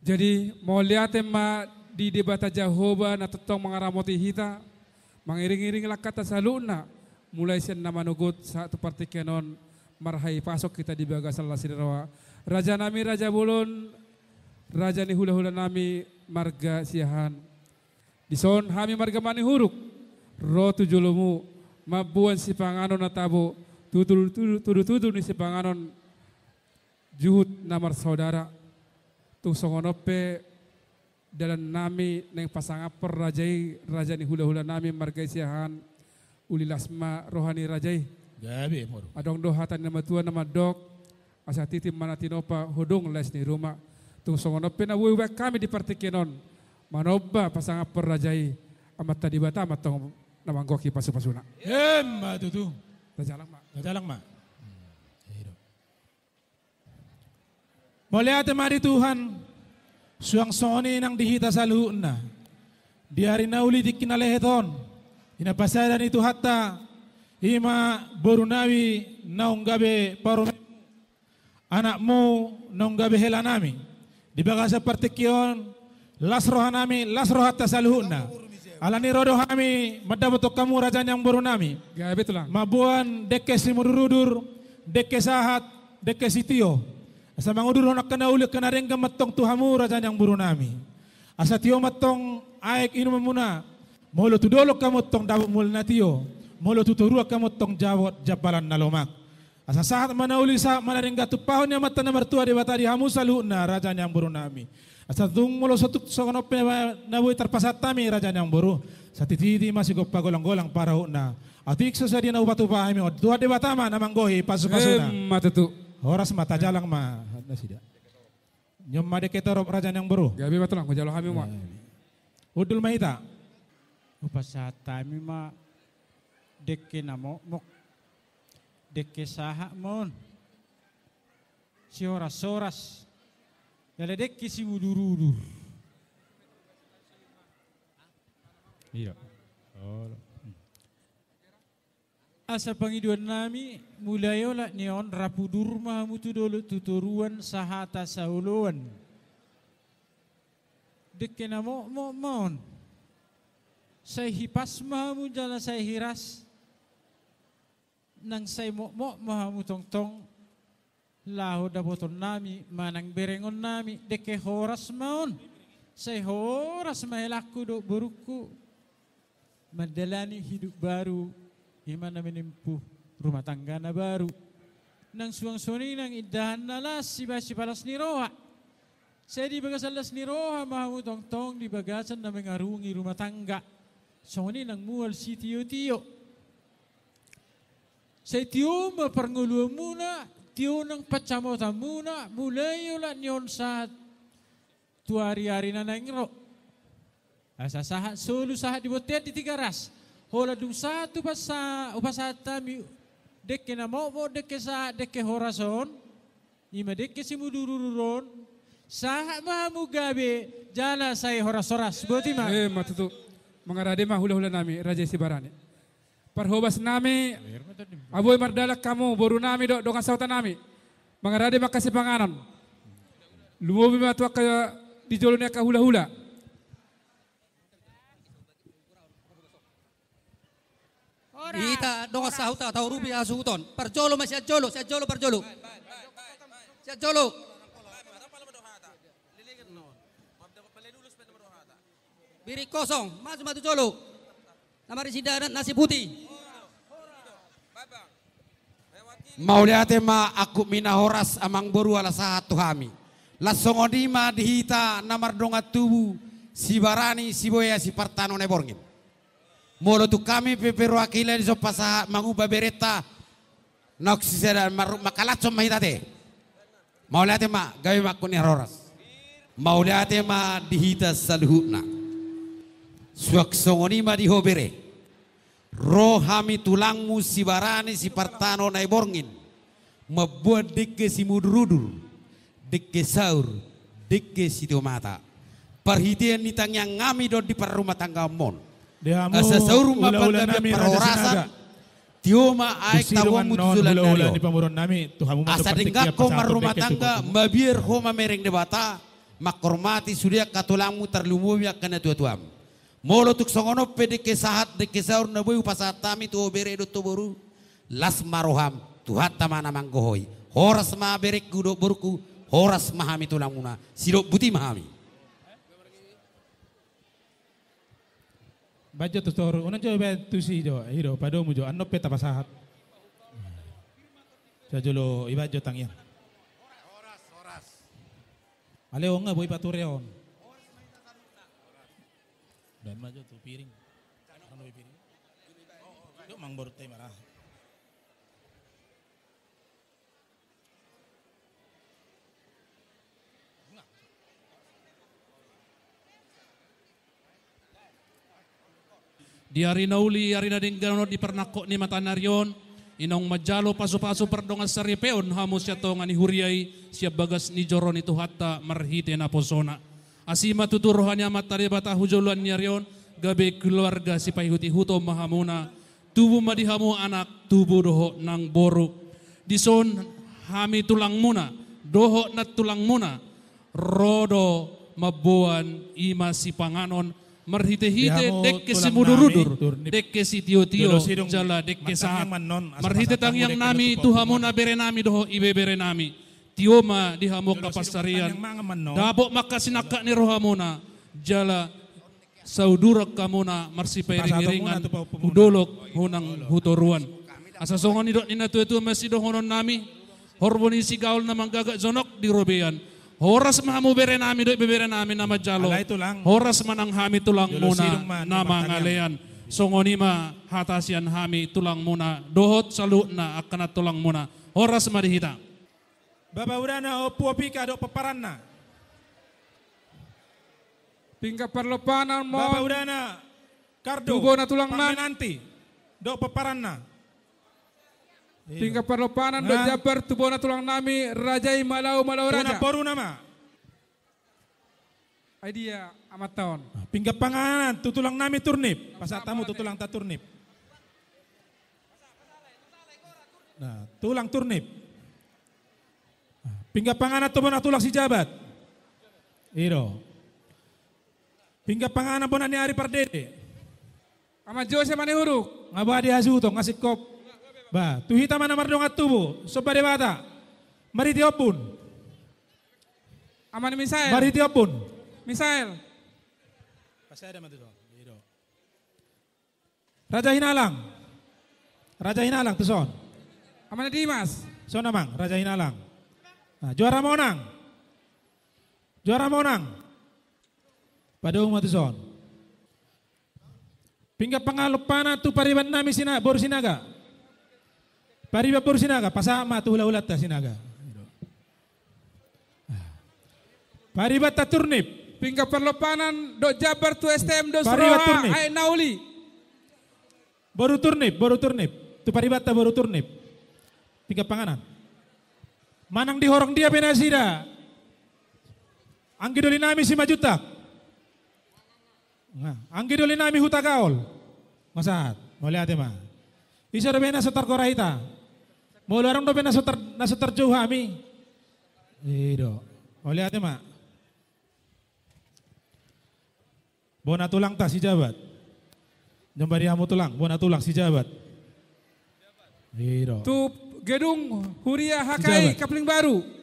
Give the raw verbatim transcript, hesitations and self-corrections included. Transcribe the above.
Jadi mau lihat tema di debata Jehovah na tetong mangaramoti hita, mangiring-iring lakata saluna, mulai sen nama nugut satu parti kenon marhai pasok kita di bagas Allah sidirawa. Raja nami raja bulun, raja ni hula-hula nami marga siahan. Dison hami marga mani huruk, rotu julumu, mabuan si panganon atabo, tutur-tutur ni si panganon juhut namar saudara. Tung songonope dalam nami neng pasanga per rajai rajani hula-hula nami margai siahan ulilasma rohani rajai. Gabi moro. Adong doha tani nama tua nama dok asa titim mana tinopa hodong les ni rumah. Tung songonope na wewek kami di pertikenon manoba pasanga per rajai amat tadi bata amat tong nama goki pasu-pasuna. Emma tutu. Tajalang ma. Tajalang ma. Boleh hati mari Tuhan, suang soni nang dihita saluna, di hari nauli dikinaleheton, ina pasaran itu hatta, ima borunawi naunggabe parume, anakmu naunggabe helanami, di bagasa partikion, las rohanami, las rohata saluna, alani rodohami, madabotok kamu rajan yang borunami, mabuan dekesi mudurudur, dekesahat, dekesitio. Asa mangudur honak kana uli kana rengga matong tuhamu rajan yang buru nami. Asa tio matong aek inu memuna. Molo tudolok kamu tong dawuk mulna tio. Molo tuturua kamu tong jawot jabalan nalomak. Asa sahat mana uli sahat mana rengga tupahonnya mata na mertua di batari hamu saluna rajan yang buru nami. Asa tung molo sotuk sokonope nawi terpasat tami rajan yang buru. Satititi masih gopa golong-golong parahuna. Atik susah dia naubatu pahami. Dua debatama namanggohi pasu-pasuna. Matutu. Horas mata jalang mah ada sida. Nyom made ketorop rajan yang baru. Gabi batulang ko jalo hami mah. Udul mahita. Upasata mi mah dekke namo mok. Dekke saha mon. Si horas horas. Yale dekke si wudurudur. Iya. Oh. Asa pangiduan nami mulai olak neon rapudur mahamu tu dulu tuturuan sahata sauluan. Dekena mo mo mon. Saya hipas mahamu jala saya hiras. Nang saya mo mo mahamu tong tong. Laho dapoton nami manang berengon nami deke horas maon. Saya horas mahelaku dok beruku. Menjalani hidup baru. Imana menimpu rumah tangga na baru. Nang suang soni nang idahan nalas si basi palas niroha. Saya di bagasan las niroha mahamu tong-tong di bagasan na mengarungi rumah tangga. Soni nang mual si tio-tio. Saya tio maperngelua muna, tio nang pacamota muna, mulai ulat nyon sahat tu hari-hari na nangro. Asa sahat solu sahat dibotian di tiga ras. Hola dung satu pasah upasata mi dekke na mau mau dekke sa dekke horason ima dekke simu durururon sah mahamu gabe jala sai horas-horas boti ma eh matutu mangarade ma hula-hula nami raja sibarane parhobas nami aboy mardalak kamu boru nami dok dokan sautan nami mangarade ma kasih panganan lumobi ma tuak ka di jolone ka hula-hula. Ita doa sahuta tahu rupiah suhuton perjolo masih jolo saya jolo perjolo saya jolo biri kosong masuk matu jolo nama residaran nasi putih mau lihat tema aku mina horas amang boru ala satu hami lasongodima dihita namar dongat tubuh si barani si boya si partano neborgin. Molo tu kami peperu akila di sopasa mangubah berita nak sisera makalat sama kita teh. Mau lihat tema gawe makuni horas. Mau lihat tema dihita salhutna. Suak songoni ma dihobere. Rohami tulangmu si barani si partano nai borngin. Membuat deke si mudurudur, deke saur, deke si tomata. Perhitian nitang yang ngami dot di perumah tangga mon. Asa sauru mapanda perorasan tioma aik tawamu tuzulan nalo asa dengako marumah tangga mabier homa mereng debata makormati surya katulamu terlumubi akan tua-tuam. Molo tuk songono pede kesahat de kesaur naboy upasatami tu obere do toboru las maroham tuhat tamana manggohoi horas ma berek gudo burku horas mahami tulamuna sirop buti mahami. Baca tu toru onan coba tu si jo hiro padomu jo anop peta pasahat. Jajolo ibajo tangian. Aleo nga boy patureon. Dan maju tu piring. Anu piring. Yo mang borte marah. Di arena uli arena denggano di pernakok ni matanarion inong majalo pasu-pasu perdonga saripeon hamus yatongan huriai siap bagas ni joron itu hatta marhite na posona asima tutur rohanya matari bata hujoluan nyarion gabe keluarga sipai huti huto mahamuna tubuh madihamu anak tubuh doho nang boru dison hami tulang muna doho nat tulang muna rodo mabuan ima si panganon marhite-hite dek si mudurudur, dek si tio-tio, jala dek sahat. Marhite tangyang nami, tuhamon abere nami doho ibe bere nami. Tioma dihamok kapasarian. Dabok makasinaka ni rohamona, jala saudurak kamona marsipai ringiringan, hudolok hunang hutoruan. Asasongon idot nina tuetu masih dohonon nami, horbonisi gaul namang gagak zonok di robean. Horas mahamu bere nami doi bebere nami nama jalo. Horas manang hami tulang muna nama ngalean. Songonima hatasian hami tulang muna. Dohot salutna akana tulang muna. Horas madihita. Baba udana opu opika dok peparanna. Tingka perlepanan mon. Baba udana kardo. Tugona tulang man. Nanti dok peparanna. Tingkah perlopanan do jabar tubona tulang nami rajai malau malau raja. Baru nama. Idea amat tahun. Pinggap panganan tu tulang nami turnip. Pasat tamu tu tulang tak turnip. Nah, tulang turnip. Pinggap panganan tubona tulang si jabat. Iro. Pinggap panganan bonani hari perdede. Amat jauh siapa nih huruk? Ngabadi asu tong ngasih kop. Ba, tu hitam mana mardongat tubuh, sobat dewata, mari tiopun, aman misael, mari tiopun, misael, pasai ada mati dong, Raja Hinalang, Raja Hinalang tu son, aman Dimas, son amang, Raja Hinalang, nah, juara monang, juara monang, pada umat tu son, pinggap pengalupana tu pariban nami sina, bor sinaga. Pariba pur sinaga, pasama tu hula-hula ta sinaga. Pariba ta turnip. Pingka perlopanan, do jabar tu S T M, do seroha, ay nauli. Baru turnip, baru turnip. Tu pariba ta baru turnip. Pingka panganan. Manang dihorong dia penasida. Anggidoli nami si majutak. Anggidoli nami huta gaol. Masahat, boleh hati mah. Isa do bena sotar korahita. Molo orang do bena sotar nasotar juhami. Ido. Oleh ate mak. Bona tulang tas si jabat. Jombari hamu tulang, bona tulang si jabat. Ido. Tu gedung Huria Hakai Kapling Baru.